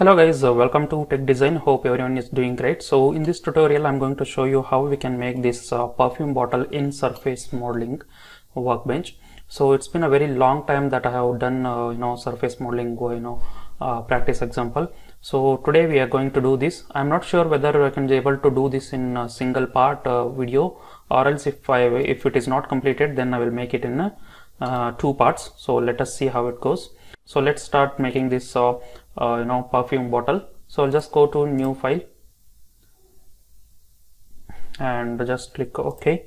Hello guys, welcome to Tech Design. Hope everyone is doing great. So in this tutorial I'm going to show you how we can make this perfume bottle in surface modeling workbench. So it's been a very long time that I have done surface modeling practice example. So today we are going to do this. I'm not sure whether I can be able to do this in a single part video, or else if it is not completed then I will make it in two parts. So let us see how it goes. So let's start making this perfume bottle. So I'll just go to new file and just click OK.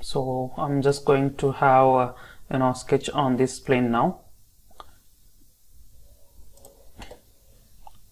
So I'm just going to have sketch on this plane now.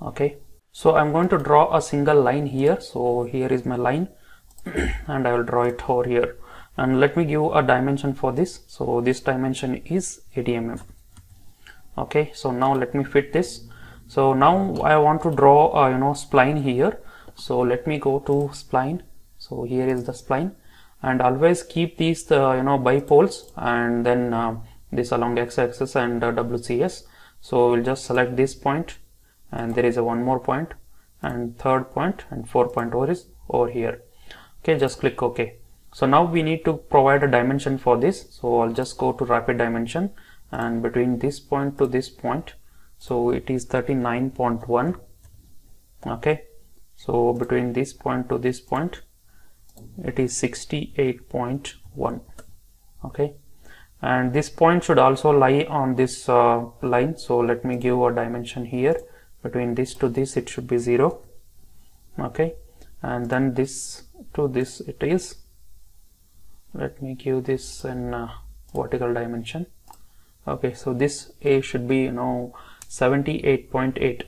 Okay, so I'm going to draw a single line here. So here is my line and I will draw it over here. And let me give a dimension for this. So this dimension is 80 mm. Okay, so now let me fit this. So now I want to draw a spline here. So let me go to spline. So here is the spline, and always keep these bipoles and then this along x-axis and WCS. So we'll just select this point, and there is a one more point and third point and 4 point over here. Okay, just click OK. So now we need to provide a dimension for this. So I'll just go to rapid dimension, and between this point to this point, so it is 39.1. okay, so between this point to this point it is 68.1. okay, and this point should also lie on this line. So let me give a dimension here. Between this to this it should be 0. Okay, and then this to this it is, let me give this in vertical dimension. Okay, so this A should be 78.8.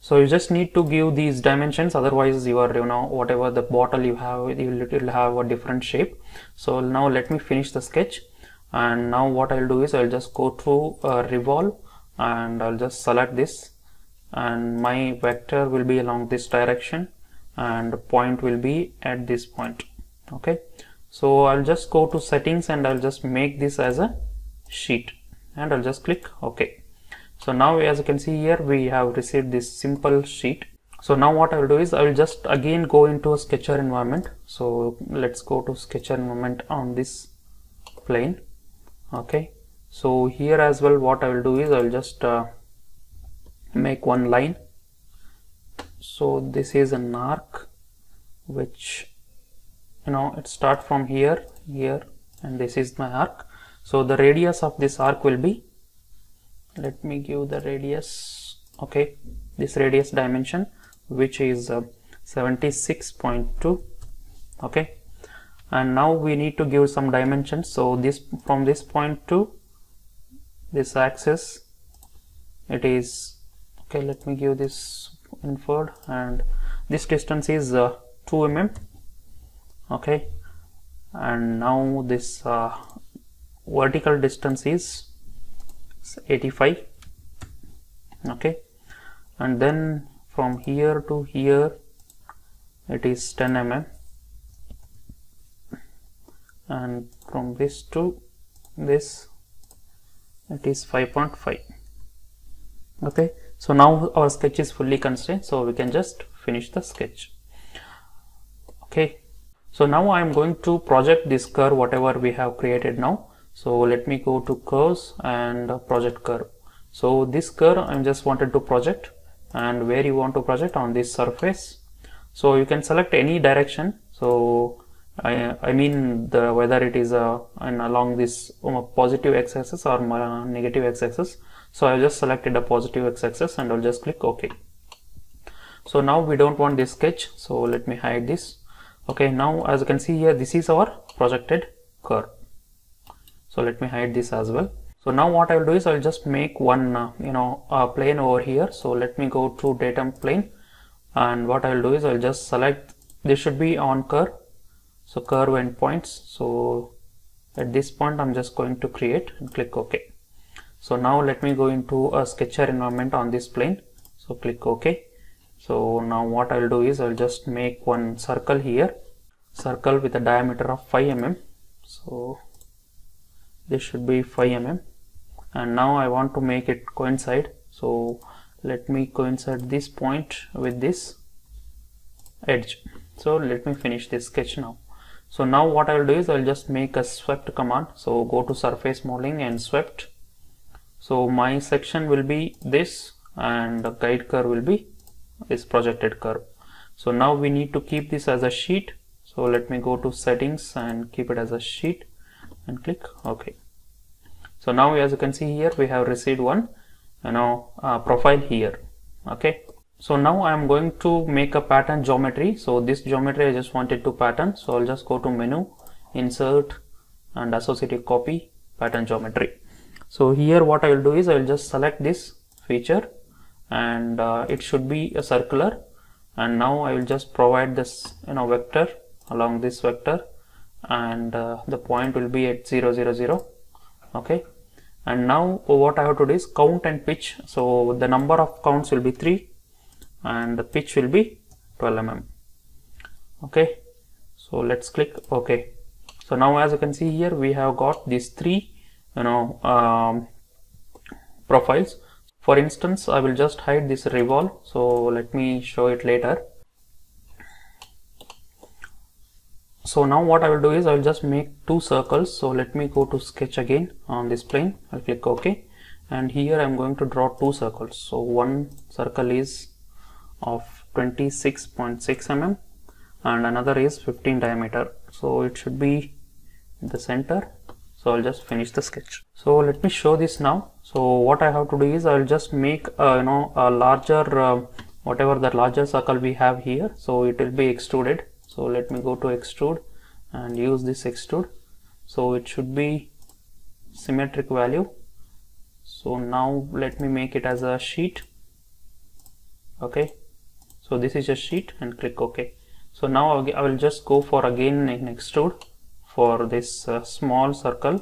so you just need to give these dimensions, otherwise your whatever the bottle you have, it will have a different shape. So now let me finish the sketch, and now what I'll do is I'll just go to Revolve, and I'll just select this, and my vector will be along this direction and point will be at this point. Okay, so I'll just go to settings, and I'll just make this as a sheet, and I'll just click OK. So now as you can see here, we have received this simple sheet. So now what I'll do is I'll just again go into a sketcher environment. So let's go to sketcher environment on this plane. Okay, so here as well what I will do is I'll just make one line. So this is an arc which it starts from here, here, and this is my arc. So the radius of this arc will be, let me give the radius. Okay, this radius dimension, which is 76.2. okay, and now we need to give some dimensions. So this, from this point to this axis it is, okay, let me give this inferred, and this distance is 2 mm. okay, and now this vertical distance is 85. okay, and then from here to here it is 10 mm, and from this to this it is 5.5. okay, so now our sketch is fully constrained, so we can just finish the sketch. Okay, so now I am going to project this curve whatever we have created now. So let me go to curves and project curve. So this curve I just wanted to project, and where you want to project, on this surface. So you can select any direction. So I mean whether it is along this positive x-axis or negative x-axis. So I just selected a positive x-axis, and I'll just click OK. So now we don't want this sketch, so let me hide this. Okay, now as you can see here, this is our projected curve. So let me hide this as well. So now what I'll do is I'll just make one plane over here. So let me go to Datum plane, and what I'll do is I'll just select, this should be on curve. So curve endpoints. So at this point I'm just going to create and click OK. So now let me go into a sketcher environment on this plane. So click OK. So now what I'll do is I'll just make one circle here, circle with a diameter of 5 mm. So this should be 5 mm, and now I want to make it coincide, so let me coincide this point with this edge. So let me finish this sketch now. So now what I will do is I will just make a swept command. So go to surface modeling and swept. So my section will be this and the guide curve will be this projected curve. So now we need to keep this as a sheet. So let me go to settings and keep it as a sheet and click OK. So now as you can see here we have received one profile here. Okay. So now I am going to make a pattern geometry. So this geometry I just wanted to pattern. So I'll just go to menu, insert and associative copy, pattern geometry. So here what I will do is I will just select this feature and it should be a circular, and now I will just provide this vector along this vector, and the point will be at 0, 0, 0. Okay, and now what I have to do is count and pitch. So the number of counts will be 3 and the pitch will be 12 mm. Okay, so let's click OK. So now as you can see here we have got these 3 profiles. For instance, I will just hide this revolve, so let me show it later. So now what I will do is I will just make 2 circles. So let me go to sketch again on this plane. I'll click OK, and here I'm going to draw 2 circles. So one circle is of 26.6 mm and another is 15 diameter. So it should be the center. So I'll just finish the sketch. So let me show this now. So what I have to do is I'll just make a larger whatever the larger circle we have here. So it will be extruded. So let me go to extrude and use this extrude. So it should be symmetric value. So now let me make it as a sheet. Okay, so this is a sheet and click OK. So now I will just go for again in extrude for this small circle,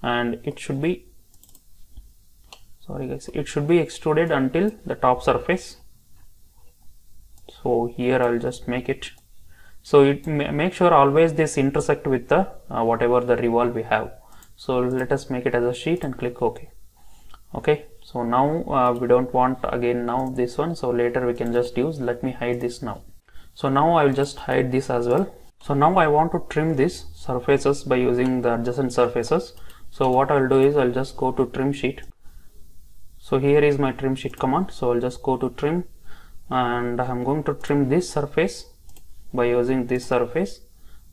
and it should be, sorry guys, it should be extruded until the top surface. So here I will just make it. So it make sure always this intersect with the whatever the revolve we have. So let us make it as a sheet and click OK. Okay, so now we don't want again now this one. So later we can just use, let me hide this now. So now I will just hide this as well. So now I want to trim these surfaces by using the adjacent surfaces. So what I will do is I will just go to trim sheet. So here is my trim sheet command. So I will just go to trim, and I am going to trim this surface by using this surface,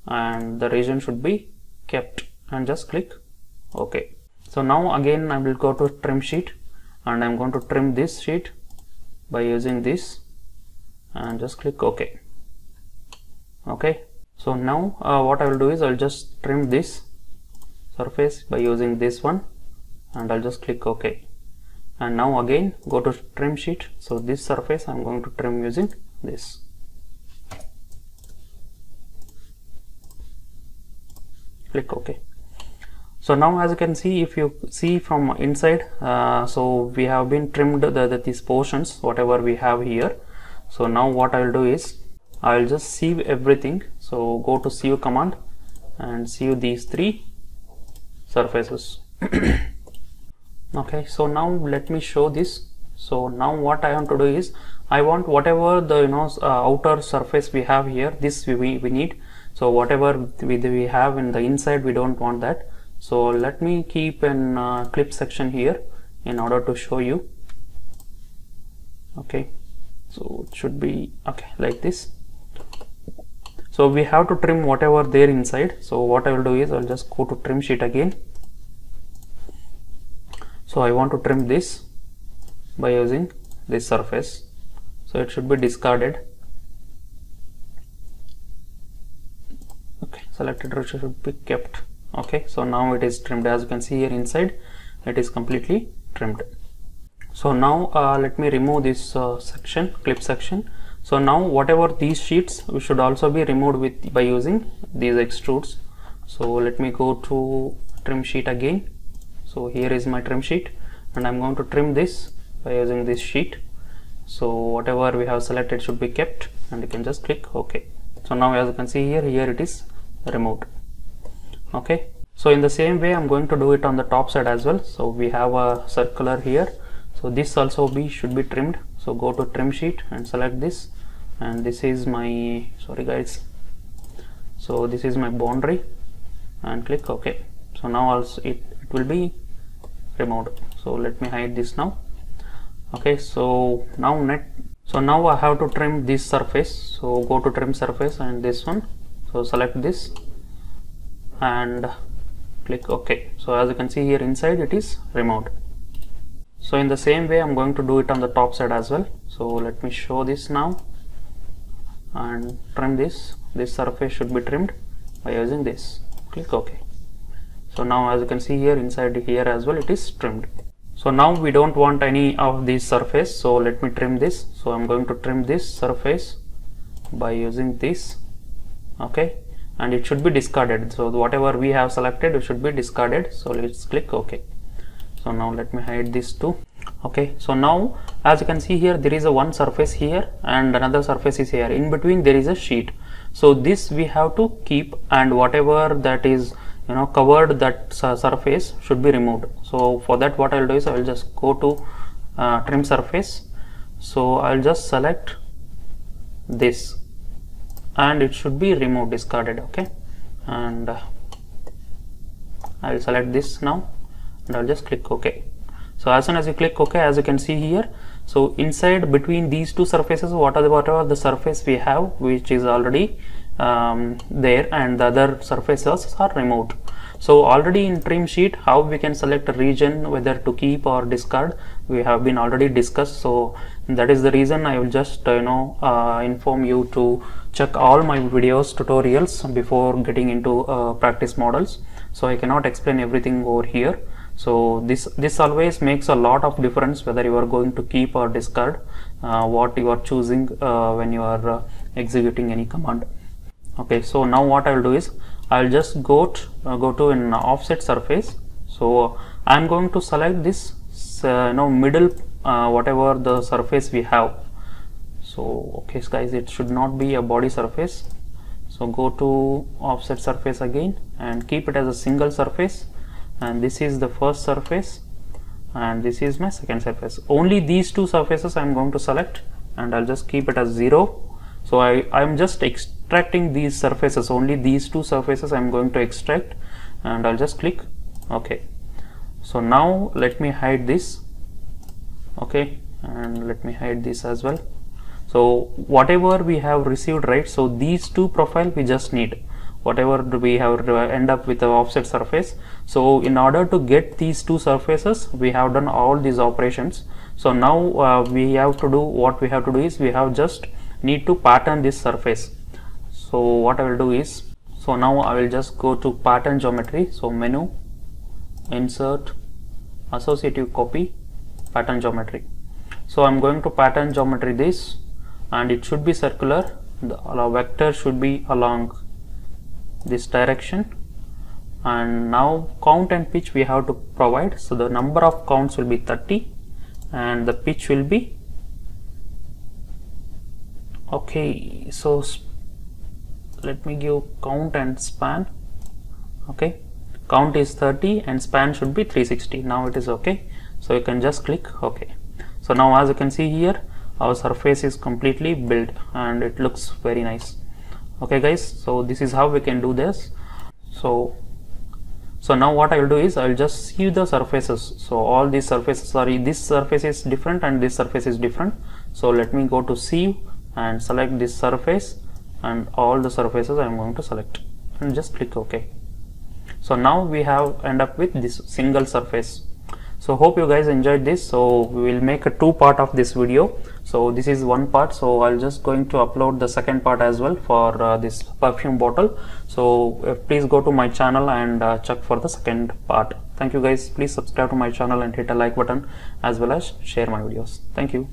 and the region should be kept, and just click OK. So now again I will go to trim sheet, and I am going to trim this sheet by using this, and just click OK. Okay, so now what I will do is I will just trim this surface by using this one, and I will just click OK. And now again go to trim sheet. So this surface I am going to trim using this. Click OK. So now as you can see, if you see from inside, so we have been trimmed these portions whatever we have here. So now what I will do is I will just sieve everything. So go to sieve command and sieve these 3 surfaces. Okay, so now let me show this. So now what I want to do is I want whatever the outer surface we have here, this we need. So whatever we have in the inside, we don't want that. So let me keep an clip section here in order to show you. Okay, so it should be okay like this. So we have to trim whatever there inside. So what I will do is I will just go to trim sheet again. So I want to trim this by using this surface. So it should be discarded. Selected region should be kept. Okay, so now it is trimmed. As you can see here inside, it is completely trimmed. So now let me remove this section, clip section. So now whatever these sheets, we should also be removed with by using these extrudes. So let me go to trim sheet again. So here is my trim sheet, and I'm going to trim this by using this sheet. So whatever we have selected should be kept, and you can just click OK. So now as you can see here, here it is removed. Okay, So in the same way I'm going to do it on the top side as well. So we have a circular here, so this also should be trimmed. So go to trim sheet and select this, and this is my, sorry guys, so this is my boundary, and click OK. So now also it will be removed. So let me hide this now. Okay, so now now I have to trim this surface. So go to trim surface and this one, so select this and click OK. So as you can see here, inside it is removed. So in the same way I'm going to do it on the top side as well. So let me show this now and trim this. This surface should be trimmed by using this. Click OK. So now as you can see here, inside here as well it is trimmed. So now we don't want any of these surface, so let me trim this. So I'm going to trim this surface by using this. Okay, and it should be discarded. So whatever we have selected, it should be discarded. So let's click OK. So now let me hide this too. Okay, so now as you can see here, there is a one surface here and another surface is here. In between there is a sheet. So this we have to keep, and whatever that is, you know, covered, that surface should be removed. So for that what I'll do is I'll just go to trim surface. So I'll just select this and it should be removed, discarded. Okay, and I'll select this now and I'll just click OK. So as soon as you click OK, as you can see here, so inside between these two surfaces, whatever the surface we have which is already there, and the other surfaces are removed. So already in trim sheet, how we can select a region whether to keep or discard, we have been already discussed. So that is the reason I will just inform you to check all my videos, tutorials, before getting into practice models. So I cannot explain everything over here. So this always makes a lot of difference whether you are going to keep or discard what you are choosing when you are executing any command. Okay, so now what I will do is I'll just go to an offset surface. So I'm going to select this middle whatever the surface we have. So okay guys, it should not be a body surface. So go to offset surface again and keep it as a single surface, and this is the first surface and this is my second surface. Only these two surfaces I'm going to select, and I'll just keep it as 0. So I'm just extracting these surfaces, only these two surfaces I'm going to extract, and I'll just click OK. So now let me hide this. Okay, and let me hide this as well. So whatever we have received, right, so these two profiles we just need, whatever we have end up with the offset surface. So in order to get these two surfaces, we have done all these operations. So now we have to do what we have to do is we have just need to pattern this surface. So what I will do is, so now I will just go to pattern geometry. So menu, insert, associative copy, pattern geometry. So I'm going to pattern geometry this, and it should be circular. The vector should be along this direction, and now count and pitch we have to provide. So the number of counts will be 30 and the pitch will be, okay, so let me give count and span. Okay, count is 30 and span should be 360. Now it is OK. So you can just click OK. So now as you can see here, our surface is completely built and it looks very nice. Okay guys, so this is how we can do this. So now what I will do is I will just see the surfaces. So all these surfaces, sorry, this surface is different and this surface is different. So let me go to see and select this surface, and all the surfaces I am going to select, and just click OK. So now we have end up with this single surface. So hope you guys enjoyed this. So we will make a two part of this video. So this is one part. So I'll just going to upload the second part as well for this perfume bottle. So please go to my channel and check for the second part. Thank you guys. Please subscribe to my channel and hit a like button as well as share my videos. Thank you.